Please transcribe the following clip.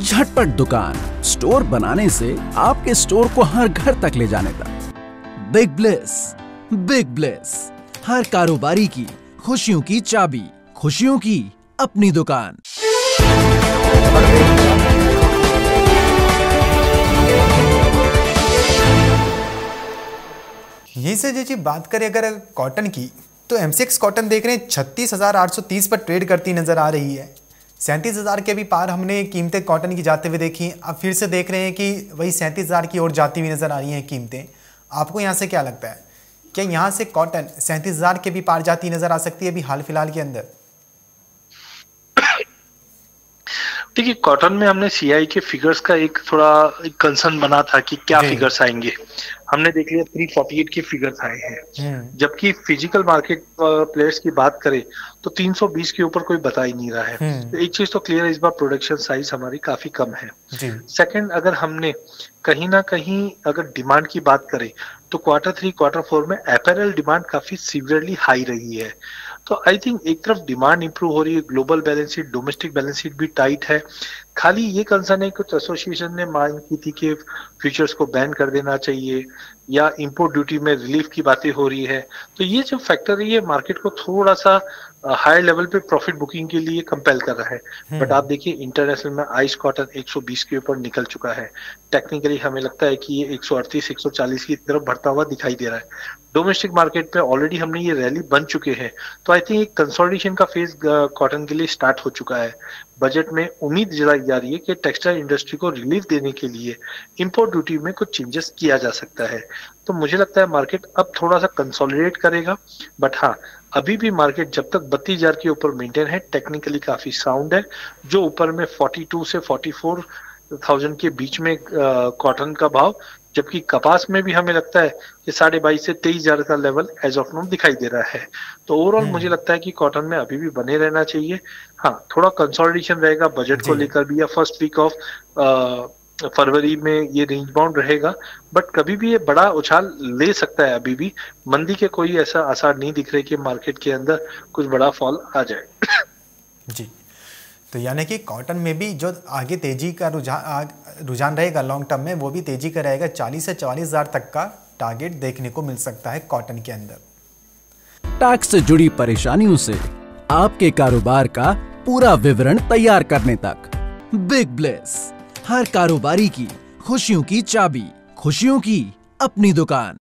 झटपट दुकान स्टोर बनाने से आपके स्टोर को हर घर तक ले जाने तक। बिग ब्लिस, हर कारोबारी की खुशियों की चाबी, खुशियों की अपनी दुकान। यहीं से जी बात करें अगर कॉटन की तो MCX कॉटन देख रहे हैं 36,830 पर ट्रेड करती नज़र आ रही है। 37,000 के भी पार हमने कीमतें कॉटन की जाते हुए देखी। अब फिर से देख रहे हैं कि वही 37,000 की ओर जाती हुई नज़र आ रही हैं कीमतें। आपको यहाँ से क्या लगता है, क्या यहाँ से कॉटन 37,000 के भी पार जाती नज़र आ सकती है अभी हाल फिलहाल के अंदर? देखिए, कॉटन में हमने CI के फिगर्स का एक थोड़ा कंसर्न बना था कि क्या फिगर्स आएंगे। हमने देख लिया 348 की फिगर्स आए हैं, जबकि फिजिकल मार्केट प्लेयर्स की बात करें तो 320 के ऊपर कोई बता ही नहीं रहा है। तो एक चीज तो क्लियर है, इस बार प्रोडक्शन साइज हमारी काफी कम है। सेकंड, अगर हमने कहीं ना कहीं अगर डिमांड की बात करें तो Q3, Q4 में एपेरल डिमांड काफी सीवियरली हाई रही है। तो आई थिंक एक तरफ डिमांड इंप्रूव हो रही है, global balance sheet, domestic balance sheet भी टाइट है। खाली ये कंसर्न है, कुछ एसोसिएशन ने मांग की थी कि फ्यूचर्स को बैन कर देना चाहिए या इंपोर्ट ड्यूटी में रिलीफ की बातें हो रही है। तो ये जो फैक्टर है ये मार्केट को थोड़ा सा हायर लेवल पे प्रॉफिट बुकिंग के लिए कंपेल कर रहा है। बट आप देखिए इंटरनेशनल में आइस कॉटन 120 के ऊपर निकल चुका है। टेक्निकली हमें लगता है कि ये 138, 140 की तरफ बढ़ता हुआ दिखाई दे रहा है। डोमेस्टिक मार्केट पे ऑलरेडी हमने ये रैली बन चुके हैं। तो आई थिंक एक कंसोलिडेशन का फेज कॉटन के लिए स्टार्ट हो चुका है। बजट में उम्मीद जताई जा रही है कि टेक्सटाइल इंडस्ट्री को रिलीफ देने के लिए इंपोर्ट ड्यूटी में कुछ चेंजेस किया जा सकता है। तो मुझे लगता है मार्केट अब थोड़ा सा कंसोलिडेट करेगा। बट हाँ, अभी भी मार्केट जब तक 32,000 के ऊपर मेंटेन है, टेक्निकली काफी साउंड है। जो ऊपर में 42,000 से 44,000 के बीच में कॉटन का भाव, जबकि कपास में भी हमें लगता है कि 22,500 से 23,000 का लेवल एज ऑफ नाउ दिखाई दे रहा है। तो ओवरऑल मुझे लगता है कि कॉटन में अभी भी बने रहना चाहिए। हाँ, थोड़ा कंसोलिडेशन रहेगा बजट को लेकर भी, या फर्स्ट वीक ऑफ फरवरी में ये रेंज बाउंड रहेगा। बट कभी भी ये बड़ा उछाल ले सकता है। अभी भी मंदी के कोई ऐसा आसार नहीं दिख रहे कि मार्केट के अंदर कुछ बड़ा फॉल आ जाए। जी, तो यानी कि कॉटन में भी जो आगे तेजी का रुझान रहेगा लॉन्ग टर्म में, वो भी तेजी का रहेगा। 40,000 से 44,000 तक का टारगेट देखने को मिल सकता है कॉटन के अंदर। टैक्स से जुड़ी परेशानियों से आपके कारोबार का पूरा विवरण तैयार करने तक बिग ब्लिस, हर कारोबारी की खुशियों की चाबी, खुशियों की अपनी दुकान।